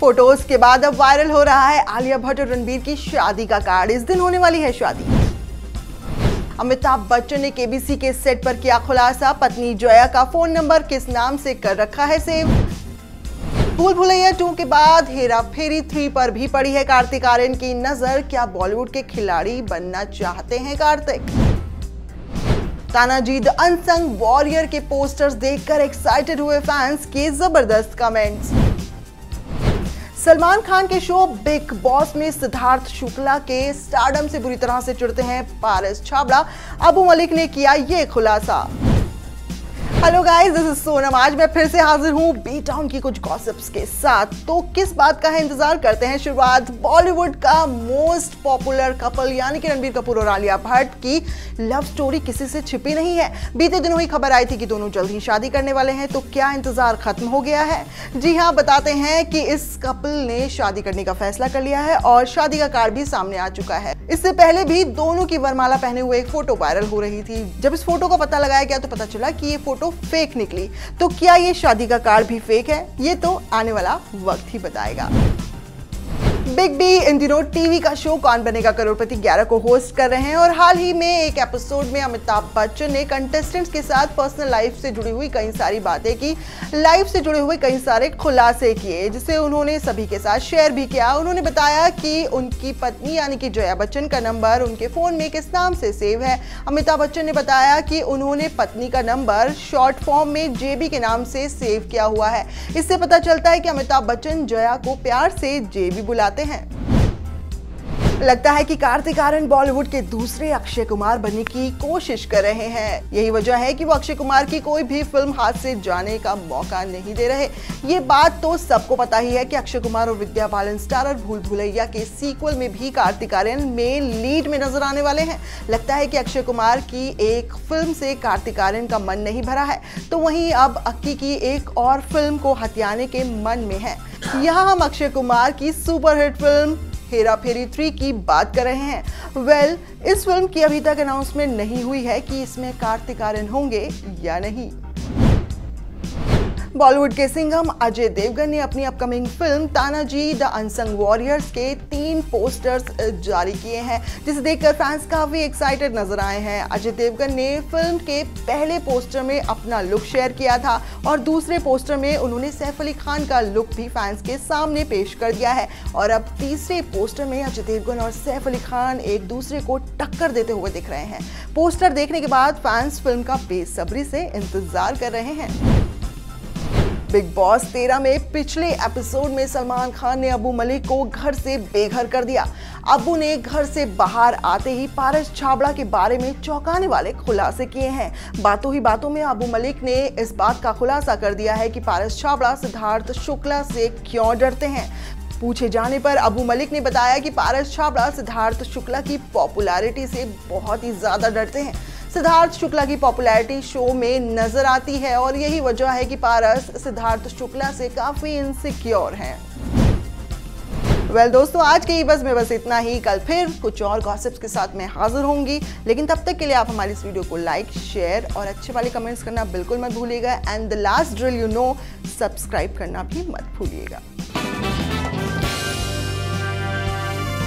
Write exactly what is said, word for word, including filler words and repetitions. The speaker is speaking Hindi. फोटोज के बाद अब वायरल हो रहा है आलिया भट्ट और रणबीर की शादी का कार्ड। इस दिन होने वाली है शादी। अमिताभ बच्चन ने केबीसी के सेट पर किया खुलासा, पत्नी जया का फोन नंबर किस नाम से कर रखा है सेव। भूल भुलैया टू के बाद हेरा फेरी थ्री पर भी पड़ी है कार्तिक आर्यन की नजर। क्या बॉलीवुड के खिलाड़ी बनना चाहते हैं Kartik? Tanaji the unsung warrior के पोस्टर्स देखकर एक्साइटेड हुए फैंस के जबरदस्त कमेंट्स। सलमान खान के शो बिग बॉस में सिद्धार्थ शुक्ला के स्टारडम से बुरी तरह से चिढ़ते हैं पारस छाबड़ा। अबू मलिक ने किया ये खुलासा। Hello guys, this is Sonam. आज मैं फिर से हाजिर हूँ बी टाउन की कुछ गॉसिप्स के साथ। तो किस बात का है इंतजार? करते हैं शुरुआत बॉलीवुड का मोस्ट पॉपुलर कपल यानी कि रणबीर कपूर और आलिया भट्ट की लव स्टोरी किसी से छिपी नहीं है। बीते दिनों ही खबर आई थी कि दोनों जल्द ही शादी करने वाले हैं, तो क्या इंतजार खत्म हो गया है? जी हाँ, बताते हैं कि इस कपल ने शादी करने का फैसला कर लिया है और शादी का कार्ड भी सामने आ चुका है। इससे पहले भी दोनों की वरमाला पहने हुए एक फोटो वायरल हो रही थी। जब इस फोटो का पता लगाया गया तो पता चला कि ये फोटो फेक निकली। तो क्या ये शादी का कार्ड भी फेक है? ये तो आने वाला वक्त ही बताएगा। बिग बी इन दिनों टीवी का शो कौन बनेगा करोड़पति ग्यारह को होस्ट कर रहे हैं और हाल ही में एक एपिसोड में अमिताभ बच्चन ने कंटेस्टेंट्स के साथ पर्सनल लाइफ से जुड़ी हुई कई सारी बातें की, लाइफ से जुड़े हुए कई सारे खुलासे किए जिसे उन्होंने सभी के साथ शेयर भी किया। उन्होंने बताया कि उनकी पत्नी यानी कि जया बच्चन का नंबर उनके फ़ोन में किस नाम से सेव है। अमिताभ बच्चन ने बताया कि उन्होंने पत्नी का नंबर शॉर्ट फॉर्म में जे बी के नाम से सेव किया हुआ है। इससे पता चलता है कि अमिताभ बच्चन जया को प्यार से जे बी बुलाते हैं। लगता है कि कार्तिक आर्यन बॉलीवुड के दूसरे अक्षय कुमार बनने की कोशिश कर रहे हैं। यही वजह है कि वो अक्षय कुमार की कोई भी फिल्म हाथ से जाने का मौका नहीं दे रहे। ये बात तो सबको पता ही है कि अक्षय कुमार और विद्या बालन स्टारर भूल भुलैया के सीक्वल में भी कार्तिक आर्यन मेन लीड में नजर आने वाले हैं। लगता है कि अक्षय कुमार की एक फिल्म से कार्तिक आर्यन का मन नहीं भरा है, तो वहीं अब अक्की की एक और फिल्म को हथियाने के मन में है। यहाँ हम अक्षय कुमार की superhit film Hera Pheri three की बात कर रहे हैं। वेल well, इस फिल्म की अभी तक अनाउंसमेंट नहीं हुई है कि इसमें कार्तिक आर्यन होंगे या नहीं। बॉलीवुड के सिंघम अजय देवगन ने अपनी upcoming film Tanaji the unsung warriors के तीन पोस्टर्स जारी किए हैं, जिसे देखकर फैंस काफ़ी एक्साइटेड नजर आए हैं। अजय देवगन ने फिल्म के पहले पोस्टर में अपना लुक शेयर किया था और दूसरे पोस्टर में उन्होंने सैफ अली खान का लुक भी फैंस के सामने पेश कर दिया है। और अब तीसरे पोस्टर में अजय देवगन और सैफ अली खान एक दूसरे को टक्कर देते हुए दिख रहे हैं। पोस्टर देखने के बाद फैंस फिल्म का बेसब्री से इंतजार कर रहे हैं। बिग बॉस तेरह में पिछले एपिसोड में सलमान खान ने अबू मलिक को घर से बेघर कर दिया। अबू ने घर से बाहर आते ही पारस छाबड़ा के बारे में चौंकाने वाले खुलासे किए हैं। बातों ही बातों में अबू मलिक ने इस बात का खुलासा कर दिया है कि पारस छाबड़ा सिद्धार्थ शुक्ला से क्यों डरते हैं। पूछे जाने पर अबू मलिक ने बताया कि पारस छाबड़ा सिद्धार्थ शुक्ला की पॉपुलैरिटी से बहुत ही ज़्यादा डरते हैं। सिद्धार्थ शुक्ला की पॉपुलैरिटी शो में नजर आती है और यही वजह है कि पारस सिद्धार्थ शुक्ला से काफ़ी इनसिक्योर हैं। वेल well, दोस्तों, आज के बस में बस इतना ही। कल फिर कुछ और गॉसिप्स के साथ मैं हाजिर होंगी, लेकिन तब तक के लिए आप हमारी इस वीडियो को लाइक, शेयर और अच्छे वाले कमेंट्स करना बिल्कुल मत भूलिएगा। And the last drill you know, subscribe करना भी मत भूलिएगा।